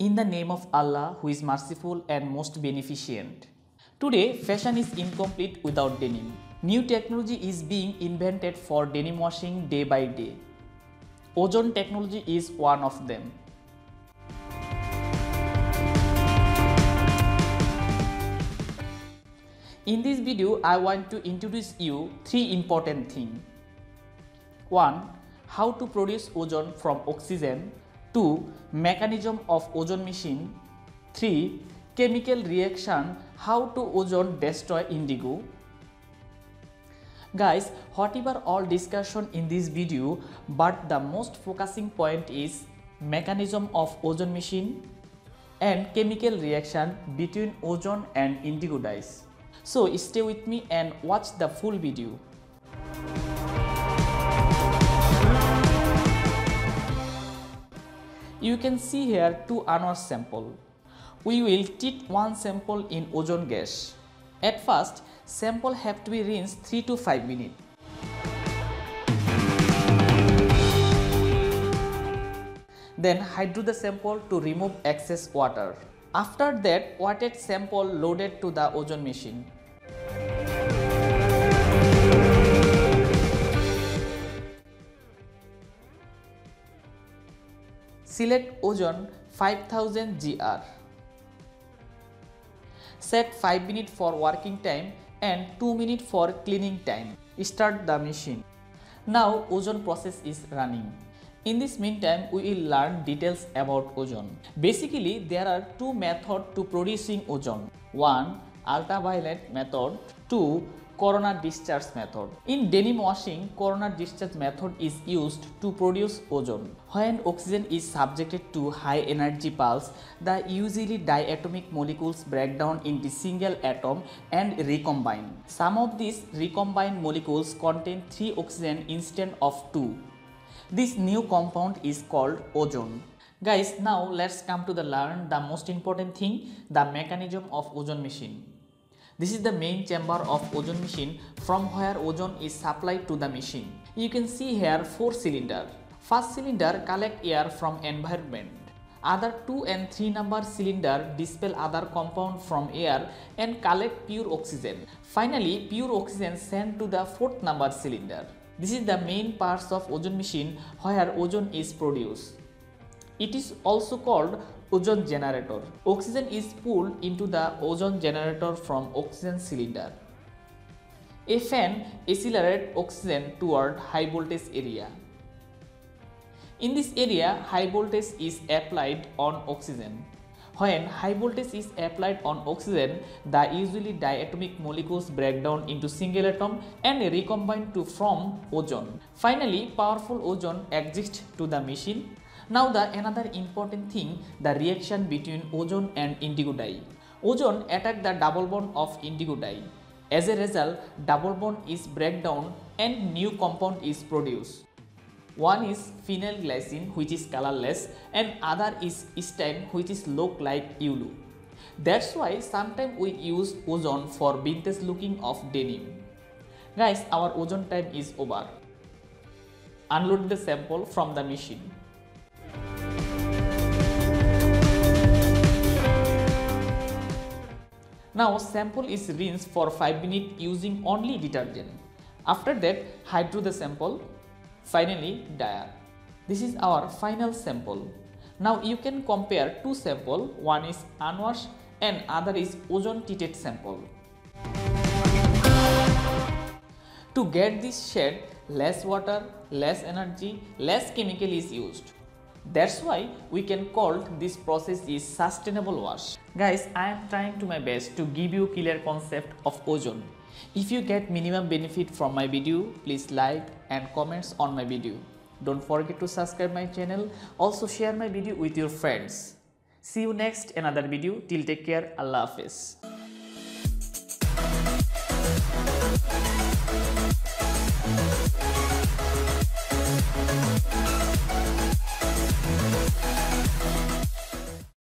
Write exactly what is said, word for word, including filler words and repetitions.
In the name of Allah, who is merciful and most beneficent. Today, fashion is incomplete without denim. New technology is being invented for denim washing day by day. Ozone technology is one of them. In this video, I want to introduce you three important things. one. How to produce ozone from oxygen. two. Mechanism of ozone machine. three. Chemical reaction, how to ozone destroy indigo. Guys, whatever all discussion in this video, but the most focusing point is mechanism of ozone machine and chemical reaction between ozone and indigo dyes. So stay with me and watch the full video. You can see here two unwashed sample. We will treat one sample in ozone gas. At first, sample have to be rinsed three to five minutes. Then hydro the sample to remove excess water. After that, wetted sample loaded to the ozone machine. Select ozone five thousand grams. Set five minutes for working time and two minutes for cleaning time. Start the machine. Now ozone process is running. In this meantime, we will learn details about ozone. Basically, there are two methods to producing ozone. one. Ultraviolet method. two. Corona discharge method. In denim washing, corona discharge method is used to produce ozone. When oxygen is subjected to high energy pulse, the usually diatomic molecules break down into single atom and recombine. Some of these recombined molecules contain three oxygen instead of two. This new compound is called ozone. Guys, now let's come to the learn the most important thing, the mechanism of ozone machine. This is the main chamber of ozone machine from where ozone is supplied to the machine. You can see here four cylinder. First cylinder collect air from environment. Other two and three number cylinder dispel other compound from air and collect pure oxygen. Finally, pure oxygen sent to the fourth number cylinder. This is the main parts of ozone machine where ozone is produced. It is also called ozone generator. Oxygen is pulled into the ozone generator from oxygen cylinder. A fan accelerates oxygen toward high voltage area. In this area, high voltage is applied on oxygen. When high voltage is applied on oxygen, the usually diatomic molecules break down into single atom and recombine to form ozone. Finally, powerful ozone exits to the machine. Now the another important thing, the reaction between ozone and indigo dye. Ozone attack the double bond of indigo dye. As a result, double bond is break down and new compound is produced. One is phenylglycine, which is colorless, and other is histine, which is look like yellow. That's why sometimes we use ozone for vintage looking of denim. Guys, our ozone time is over. Unload the sample from the machine. Now sample is rinsed for five minutes using only detergent. After that, hydro the sample. Finally, dyer. This is our final sample. Now you can compare two samples. One is unwashed and other is ozone treated sample. To get this shade, less water, less energy, less chemical is used. That's why we can call this process is sustainable wash. Guys, I am trying to my best to give you clear concept of ozone. If you get minimum benefit from my video, please like and comments on my video. Don't forget to subscribe my channel. Also share my video with your friends. See you next another video. Till take care. Allah Hafiz.